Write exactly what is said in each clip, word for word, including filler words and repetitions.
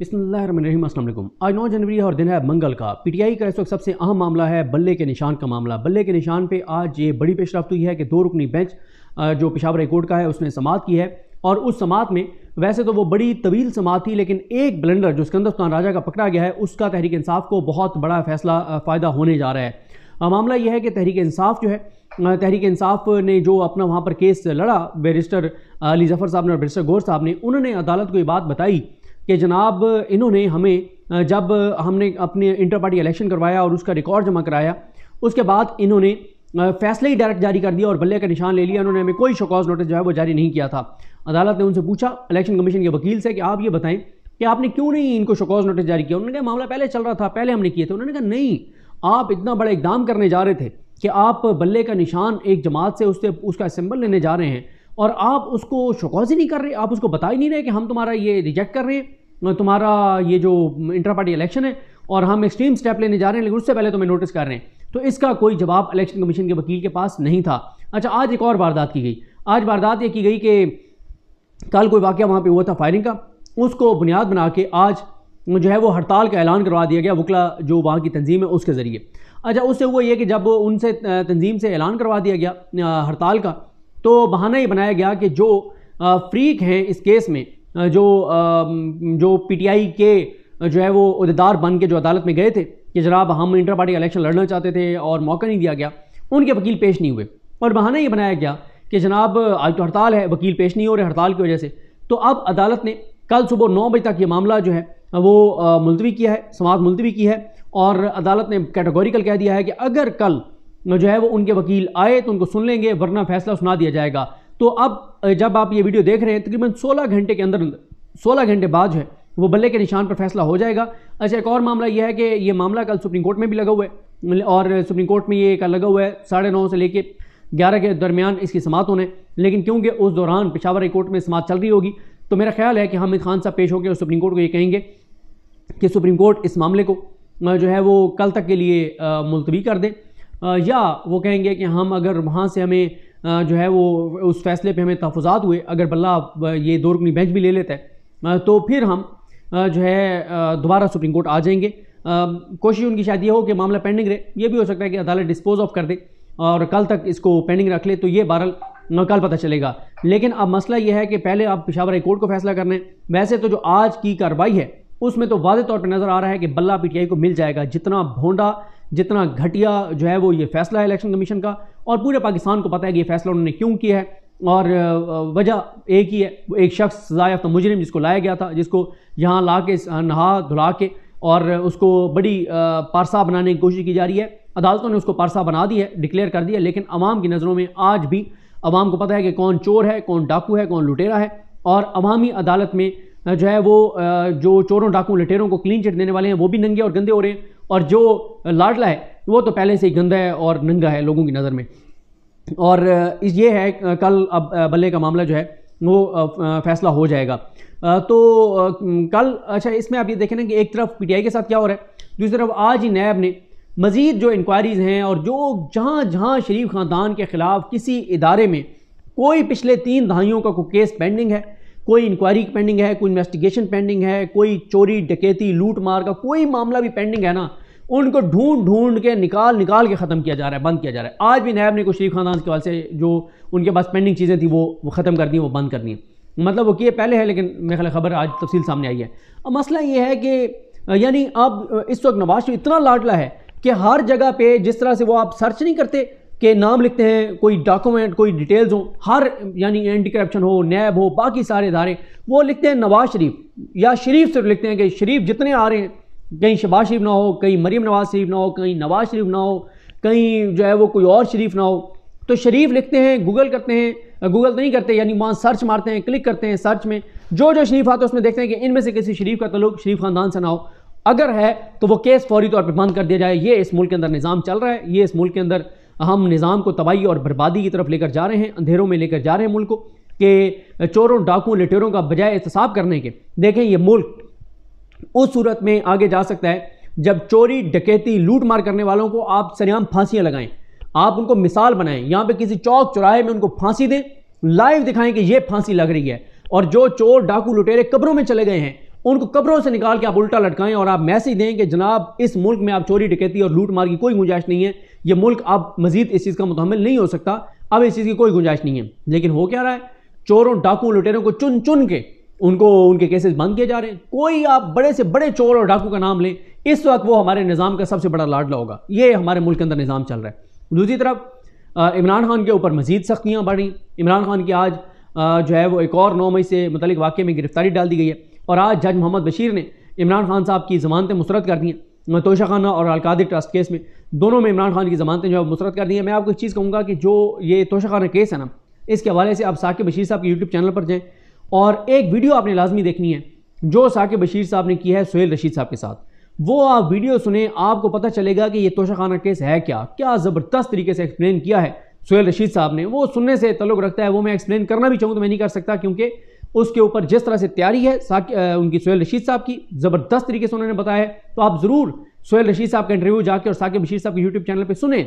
बिस्मिल्लाहिर्रहमानिर्रहीम, अस्सलाम वालेकुम। आज नौ जनवरी है और दिन है मंगल का। पीटीआई का इस वक्त सबसे अहम मामला है बल्ले के निशान का मामला। बल्ले के निशान पे आज ये बड़ी पेशरफ्त हुई है कि दो रुकनी बेंच जो पेशावर हाई कोर्ट का है उसने समाअत की है, और उस समाअत में वैसे तो वो बड़ी तवील समाअत थी, लेकिन एक ब्लेंडर जो सिकंदर सुल्तान राजा का पकड़ा गया है उसका तहरीक इंसाफ को बहुत बड़ा फैसला फ़ायदा होने जा रहा है। मामला यह है कि तहरीक इंसाफ जो है, तहरीक इंसाफ ने जो अपना वहाँ पर केस लड़ा बेरिस्टर अली जफ़र साहब ने और बेरिस्टर गौर साहब ने, उन्होंने अदालत को ये बात बताई कि जनाब इन्होंने हमें, जब हमने अपने इंटर पार्टी इलेक्शन करवाया और उसका रिकॉर्ड जमा कराया, उसके बाद इन्होंने फैसले ही डायरेक्ट जारी कर दिया और बल्ले का निशान ले लिया। इन्होंने हमें कोई शोकॉज नोटिस जो है वो जारी नहीं किया था। अदालत ने उनसे पूछा, इलेक्शन कमीशन के वकील से, कि आप ये बताएं कि आपने क्यों नहीं इनको शोकॉज नोटिस जारी किया। उन्होंने कहा मामला पहले चल रहा था, पहले हमने किए थे। उन्होंने कहा नहीं, आप इतना बड़ा इकदाम करने जा रहे थे कि आप बल्ले का निशान एक जमात से उससे उसका सिंबल लेने जा रहे हैं और आप उसको शोकॉज ही नहीं कर रहे, आप उसको बता ही नहीं रहे कि हम तुम्हारा ये रिजेक्ट कर रहे हैं, तुम्हारा ये जो इंटर पार्टी इलेक्शन है, और हम एक्सट्रीम स्टेप लेने जा रहे हैं, लेकिन उससे पहले तुम्हें नोटिस कर रहे हैं। तो इसका कोई जवाब इलेक्शन कमीशन के वकील के पास नहीं था। अच्छा, आज एक और वारदात की गई। आज वारदात ये की गई कि कल कोई वाक़या वहाँ पर हुआ था फायरिंग का, उसको बुनियाद बना के आज जो है वो हड़ताल का ऐलान करवा दिया गया वकला जो वहाँ की तंजीम है उसके ज़रिए। अच्छा, उससे हुआ ये कि जब उनसे तंजीम से ऐलान करवा दिया गया हड़ताल का, तो बहाना ये बनाया गया कि जो फ्रीक हैं इस केस में, जो जो पीटीआई के जो है वो उहदेदार बन के जो अदालत में गए थे कि जनाब हम इंटर पार्टी इलेक्शन लड़ना चाहते थे और मौका नहीं दिया गया, उनके वकील पेश नहीं हुए, और बहाना ये बनाया गया कि जनाब आज तो हड़ताल है, वकील पेश नहीं हो रहे हड़ताल की वजह से। तो अब अदालत ने कल सुबह नौ बजे तक ये मामला जो है वो मुलतवी किया है, समाअत मुलतवी की है, और अदालत ने कैटेगोरिकल कह दिया है कि अगर कल जो है वो उनके वकील आए तो उनको सुन लेंगे, वरना फैसला सुना दिया जाएगा। तो अब जब आप ये वीडियो देख रहे हैं, तकरीबन सोलह घंटे के अंदर, सोलह घंटे बाद जो है वो बल्ले के निशान पर फैसला हो जाएगा। अच्छा, एक और मामला ये है कि ये मामला कल सुप्रीम कोर्ट में भी लगा हुआ है, और सुप्रीम कोर्ट में ये कल लगा हुआ है साढ़े नौ से लेकर ग्यारह के दरमियान इसकी समाअत होने, लेकिन क्योंकि उस दौरान पेशावर हाई कोर्ट में समाअत चल रही होगी, तो मेरा ख्याल है कि हामिद खान साहब पेश होकर सुप्रीम कोर्ट को ये कहेंगे कि सुप्रीम कोर्ट इस मामले को जो है वो कल तक के लिए मुलतवी कर दे, या वो कहेंगे कि हम अगर वहाँ से हमें जो है वो उस फैसले पे हमें तहफ़ुज़ात हुए, अगर बल्ला ये दो रुकनी बेंच भी ले लेता है तो फिर हम जो है दोबारा सुप्रीम कोर्ट आ जाएंगे। कोशिश उनकी शायद ये हो कि मामला पेंडिंग रहे, ये भी हो सकता है कि अदालत डिस्पोज ऑफ कर दे और कल तक इसको पेंडिंग रख ले, तो ये बहरहाल कल पता चलेगा। लेकिन अब मसला यह है कि पहले आप पेशावर हाई कोर्ट को फैसला करना है। वैसे तो जो आज की कार्रवाई है उसमें तो वाज़े तौर पर नज़र आ रहा है कि बल्ला पीटीआई को मिल जाएगा। जितना भोंडा, जितना घटिया जो है वो ये फैसला है इलेक्शन कमीशन का, और पूरे पाकिस्तान को पता है कि ये फैसला उन्होंने क्यों किया है, और वजह एक ही है, वो एक शख्स सजायाफ्ता मुजरिम जिसको लाया गया था, जिसको यहाँ ला के नहा धुला के और उसको बड़ी पारसा बनाने की कोशिश की जा रही है। अदालतों ने उसको पारसा बना दी है, डिक्लेयर कर दिया, लेकिन आवाम की नज़रों में आज भी आवाम को पता है कि कौन चोर है, कौन डाकू है, कौन लुटेरा है, और अवामी अदालत में जो है वो जो चोरों डाकू लुटेरों को क्लीन चिट देने वाले हैं वो भी नंगे और गंदे हो रहे हैं, और जो लाडला है वो तो पहले से ही गंदा है और नंगा है लोगों की नज़र में। और ये है कल अब बल्ले का मामला जो है वो फैसला हो जाएगा। तो कल, अच्छा, इसमें आप ये देखें ना कि एक तरफ पीटीआई के साथ क्या हो रहा है, दूसरी तरफ आज ही नैब ने मज़ीद जो इंक्वायरीज़ हैं, और जो जहाँ जहाँ शरीफ ख़ानदान के ख़िलाफ़ किसी इदारे में कोई पिछले तीन दहाइयों का कोई केस पेंडिंग है, कोई इंक्वायरी पेंडिंग है, कोई इन्वेस्टिगेशन पेंडिंग है, कोई चोरी डकैती लूट मार का कोई मामला भी पेंडिंग है ना, उनको ढूंढ ढूंढ के निकाल निकाल के ख़त्म किया जा रहा है, बंद किया जा रहा है। आज भी नैब ने कुछ शरीफ ख़ानदान के हवाले से जो उनके पास पेंडिंग चीज़ें थी वो वो ख़त्म कर दी, वो बंद कर दी, मतलब वो किए पहले है, लेकिन मेरे ख्याल ख़बर आज तफसील सामने आई है। अब मसला ये है कि यानी अब इस वक्त नवाज शरीफ इतना लाडला है कि हर जगह पे जिस तरह से वो आप सर्च नहीं करते कि नाम लिखते हैं, कोई डॉक्यूमेंट, कोई डिटेल्स हो, हर यानी एंटी करप्शन हो, नैब हो, बाकी सारे इदारे वो लिखते हैं नवाज शरीफ, या शरीफ सिर्फ लिखते हैं कि शरीफ जितने आ रहे हैं, कहीं शबाज़ शरीफ ना हो, कहीं मरियम नवाज़ शरीफ ना हो, कहीं नवाज शरीफ ना हो, कहीं जो है वो कोई और शरीफ ना हो, तो शरीफ लिखते हैं, गूगल करते हैं, गूगल नहीं करते यानी वहाँ सर्च मारते हैं, क्लिक करते हैं सर्च में, जो जो शरीफ आता है उसमें देखते हैं कि इनमें से किसी शरीफ का तल्लुक शरीफ ख़ानदान से ना हो, अगर है तो वो केस फौरी तौर पर बंद कर दिया जाए। ये इस मुल्क के अंदर निज़ाम चल रहा है, ये इस मुल्क के अंदर हम निज़ाम को तबाही और बर्बादी की तरफ लेकर जा रहे हैं, अंधेरों में लेकर जा रहे हैं मुल्क को, कि चोरों डाकुओं लुटेरों का बजाय एहतसाब करने के, देखें ये मुल्क उस सूरत में आगे जा सकता है जब चोरी डकैती लूट मार करने वालों को आप सरेआम फांसियाँ लगाएं, आप उनको मिसाल बनाएं, यहाँ पर किसी चौक चौराहे में उनको फांसी दें, लाइव दिखाएं कि ये फांसी लग रही है, और जो चोर डाकू लुटेरे कब्रों में चले गए हैं उनको कब्रों से निकाल के आप उल्टा लटकाएं और आप मैसेज दें कि जनाब इस मुल्क में आप चोरी डकैती और लूट मार की कोई गुंजाइश नहीं है, ये मुल्क अब मजीद इस चीज़ का मुतहमल नहीं हो सकता, अब इस चीज़ की कोई गुंजाइश नहीं है। लेकिन हो क्या रहा है, चोरों डाकू लुटेरों को चुन चुन के उनको उनके केसेस बंद किए जा रहे हैं। कोई आप बड़े से बड़े चोर और डाकू का नाम लें, इस वक्त वो हमारे निज़ाम का सबसे बड़ा लाडला होगा। ये हमारे मुल्क के अंदर निज़ाम चल रहा है। दूसरी तरफ इमरान खान के ऊपर मजीद सख्तियाँ बढ़ी। इमरान खान की आज जो है वो एक और नौ मई से मुतलिक वाक़े में गिरफ्तारी डाल दी गई है और आज जज मोहम्मद बशीर ने इमरान खान साहब की ज़मानतें मुसरत कर दी हैं। मतोशा खाना और अलकादिर ट्रस्ट केस में दोनों में इमरान खान की ज़मानतें जो है मुसरत कर दी हैं। मैं आपको एक चीज़ कहूँगा कि जो ये तोशा खाना केस है ना, इसके हवाले से आप साकिब बशीर साहब के यूट्यूब चैनल पर जाएँ और एक वीडियो आपने लाजमी देखनी है जो साकिब बशीर साहब ने की है सुहेल रशीद साहब के साथ। वो आप वीडियो सुने, आपको पता चलेगा कि ये तोशाखाना केस है क्या। क्या ज़बरदस्त तरीके से एक्सप्लेन किया है सुहेल रशीद साहब ने। वो सुनने से तल्लुक़ रखता है, वो मैं एक्सप्लेन करना भी चाहूँ तो मैं नहीं कर सकता क्योंकि उसके ऊपर जिस तरह से तैयारी है उनकी सुहेल रशीद साहब की, ज़बरदस्त तरीके से उन्होंने बताया है। तो आप ज़रूर सुहेल रशीद साहब का इंटरव्यू जाके और साकिब बशीर साहब के यूट्यूब चैनल पर सुने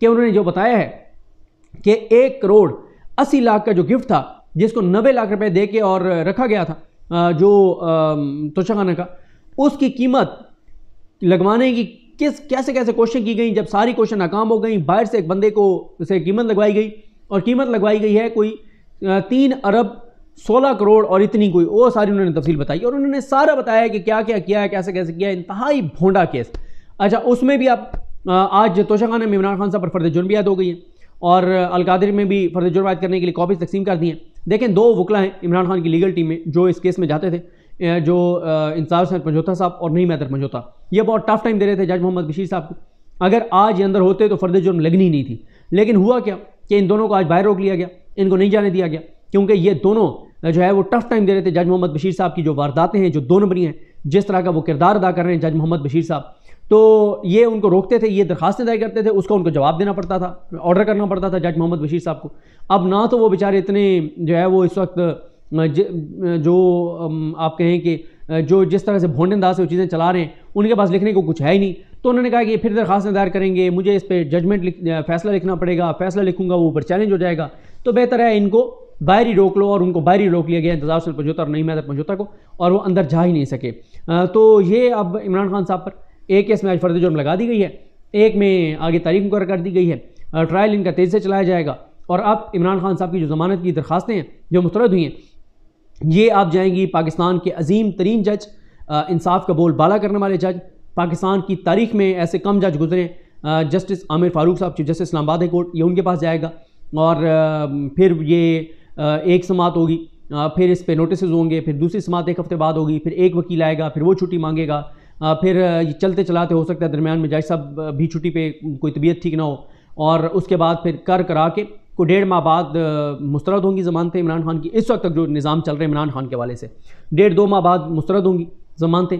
कि उन्होंने जो बताया है कि एक करोड़ अस्सी लाख का जो गिफ्ट था जिसको नब्बे लाख रुपए दे के और रखा गया था जो तोशाखाना का, उसकी कीमत लगवाने की किस कैसे कैसे कोशिशें की गई। जब सारी कोशिशें नाकाम हो गई, बाहर से एक बंदे को उसे कीमत लगवाई गई और कीमत लगवाई गई है कोई तीन अरब सोलह करोड़ और इतनी कोई, वो सारी उन्होंने तफसील बताई और उन्होंने सारा बताया कि क्या क्या किया है, कैसे कैसे किया है। इंतहाई भोंडा केस। अच्छा, उसमें भी आप आज तोशाखाना में इमरान खान साहब पर फर्द जुर्म भी आयद हो गई है और अलकादिर में भी फर्द जुर्म आयद करने के लिए कॉपीज तकसीम कर दी हैं। देखें, दो वकला हैं इमरान खान की लीगल टीम में जो इस केस में जाते थे, जो इंसार पंझौथा साहब और नहीं मैदर पंझौथा, ये बहुत टफ टाइम दे रहे थे जज मोहम्मद बशीर साहब को। अगर आज ये अंदर होते तो फर्द जुर्म लगनी नहीं थी। लेकिन हुआ क्या कि इन दोनों को आज बाहर रोक लिया गया, इनको नहीं जाने दिया गया क्योंकि ये दोनों जो है वो टफ टाइम दे रहे थे जज मोहम्मद बशीर साहब की जो वारदातें हैं, जो दो नंबरी हैं, जिस तरह का वो किरदार अदा कर रहे हैं जज मोहम्मद बशीर साहब। तो ये उनको रोकते थे, ये दरखास्तें दायर करते थे, उसका उनको जवाब देना पड़ता था, ऑर्डर करना पड़ता था जज मोहम्मद बशीर साहब को। अब ना तो वो बेचारे इतने जो है वो इस वक्त जो आप कहें कि जो जिस तरह से भोंडे अंदाज से वो चीज़ें चला रहे हैं, उनके पास लिखने को कुछ है ही नहीं। तो उन्होंने कहा कि फिर दरखास्तें दायर करेंगे, मुझे इस पर जजमेंट लिख फैसला लिखना पड़ेगा, फैसला लिखूंगा वो ऊपर चैलेंज हो जाएगा, तो बेहतर है इनको बाहर ही रोक लो। और उनको बाहर ही रोक लिया गया इंतजार से पंझौथा और नहीं मैदर पंझौथा को, और वो अंदर जा ही नहीं सके। तो ये अब इमरान खान साहब पर एक केस में आज फर्द जुर्म लगा दी गई है, एक में आगे तारीख मुकर्रर कर दी गई है, ट्रायल इनका तेज़ी से चलाया जाएगा। और अब इमरान खान साहब की जो ज़मानत की दरखास्तें हैं जो मुस्तरद हुई हैं, ये आप जाएंगी पाकिस्तान के अजीम तरीन जज, इंसाफ का बोल बाला करने वाले जज, पाकिस्तान की तारीख में ऐसे कम जज गुजरे, जस्टिस आमिर फ़ारूक साहब, जस्टिस इस्लामाबाद हाईकोर्ट, ये उनके पास जाएगा। और फिर ये एक समात होगी, फिर इस पर नोटिस होंगे, फिर दूसरी समात एक हफ्ते बाद होगी, फिर एक वकील आएगा, फिर वो छुट्टी मांगेगा, फिर चलते चलाते हो सकता है दरमियान में जज साहब भी छुट्टी पे, कोई तबीयत ठीक ना हो, और उसके बाद फिर कर करा के को डेढ़ माह बाद मुस्तरद होंगी ज़मानतें इमरान खान की। इस वक्त तक जो निज़ाम चल रहा है इमरान खान के वाले से, डेढ़ दो माह बाद मुस्तरद होंगी ज़मानतें।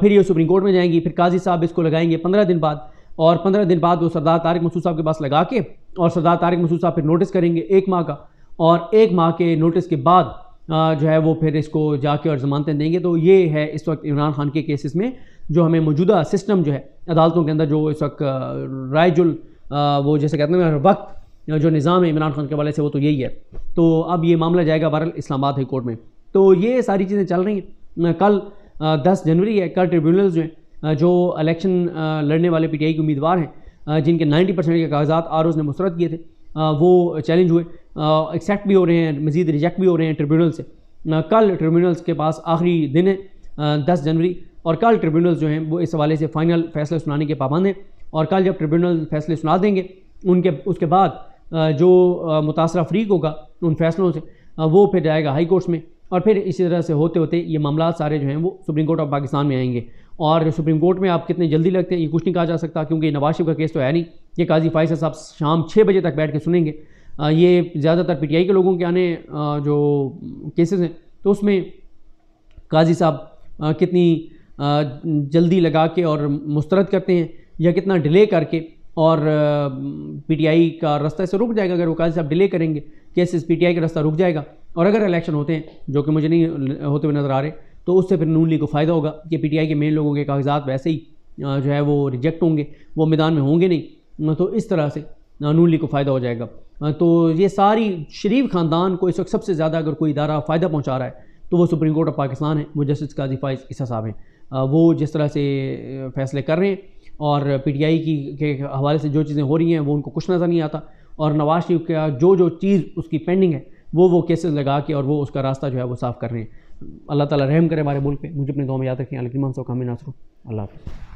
फिर ये सुप्रीम कोर्ट में जाएंगी, फिर काजी साहब इसको लगाएंगे पंद्रह दिन बाद, और पंद्रह दिन बाद वो सरदार तारिक़ मसूद साहब के पास लगा के, और सरदार तारिक़ मसूद साहब फिर नोटिस करेंगे एक माह का, और एक माह के नोटिस के बाद जो है वो फिर इसको जाके और ज़मानतें देंगे। तो ये है इस वक्त इमरान खान के केसेस में जो हमें मौजूदा सिस्टम जो है अदालतों के अंदर, जो इस वक्त रायजुल वो जैसे कहते हैं वक्त जो निज़ाम है इमरान खान के वाले से, वो तो यही है। तो अब ये मामला जाएगा बहरहाल इस्लामाबाद हाई कोर्ट में। तो ये सारी चीज़ें चल रही हैं। कल दस जनवरी है, कल ट्रिब्यूनल जो हैं जो इलेक्शन लड़ने वाले पीटीआई के उम्मीदवार हैं जिनके नाइन्टी परसेंट के कागजात आर ओज़ ने मुस्तरद किए थे, वो चैलेंज हुए, एक्सेप्ट भी हो रहे हैं, मजीद रिजेक्ट भी हो रहे हैं ट्रिब्यूनल से। कल ट्रिब्यूनल्स के पास आखिरी दिन है दस जनवरी, और कल ट्रिब्यूनल्स जो हैं वो इस हवाले से फ़ाइनल फैसले सुनाने के पाबंद हैं। और कल जब ट्रिब्यूनल फैसले सुना देंगे उनके उसके बाद जो मुतासरा फरीक होगा उन फैसलों से, वो फिर जाएगा हाई कोर्ट्स में, और फिर इसी तरह से होते होते ये मामला सारे जो हैं वो सुप्रीम कोर्ट ऑफ पाकिस्तान में आएंगे। और सुप्रीम कोर्ट में आप कितने जल्दी लगते हैं ये कुछ नहीं कहा जा सकता क्योंकि नवाज शरीफ का केस तो है नहीं, ये काजी फ़ायस साहब शाम छः बजे तक बैठ के सुनेंगे। ये ज़्यादातर पीटीआई के लोगों के आने जो केसेस हैं, तो उसमें काजी साहब कितनी जल्दी लगा के और मुस्तरद करते हैं या कितना डिले करके, और पीटीआई का रास्ता इससे रुक जाएगा। अगर वो काजी साहब डिले करेंगे केसेस, पीटीआई का रास्ता रुक जाएगा। और अगर इलेक्शन होते हैं, जो कि मुझे नहीं होते हुए नज़र आ रहे, तो उससे फिर नून लीग को फ़ायदा होगा कि पीटीआई के मेन लोगों के कागजात वैसे ही जो है वो रिजेक्ट होंगे, वो मैदान में होंगे नहीं, तो इस तरह से नून लीग को फ़ायदा हो जाएगा। तो ये सारी शरीफ ख़ानदान को इस वक्त सबसे ज़्यादा अगर कोई इदारा फ़ायदा पहुंचा रहा है तो वो सुप्रीम कोर्ट ऑफ पाकिस्तान है, वो जस्टिस काजी फ़ायस साहब हैं, वो जिस तरह से फैसले कर रहे हैं और पीटीआई की के हवाले से जो चीज़ें हो रही हैं वो उनको कुछ नज़र नहीं आता, और नवाज शरीफ का जो जो चीज़ उसकी पेंडिंग है वो वो केसेस लगा के और वो उसका रास्ता जो है वो साफ़ कर रहे हैं। अल्लाह ताला रहम करे हमारे मुल्क पे। मुझे अपने गाँव में याद रखें। अलकिन मामसो कामिन नासरू। अल्लाह हाफ़िज़।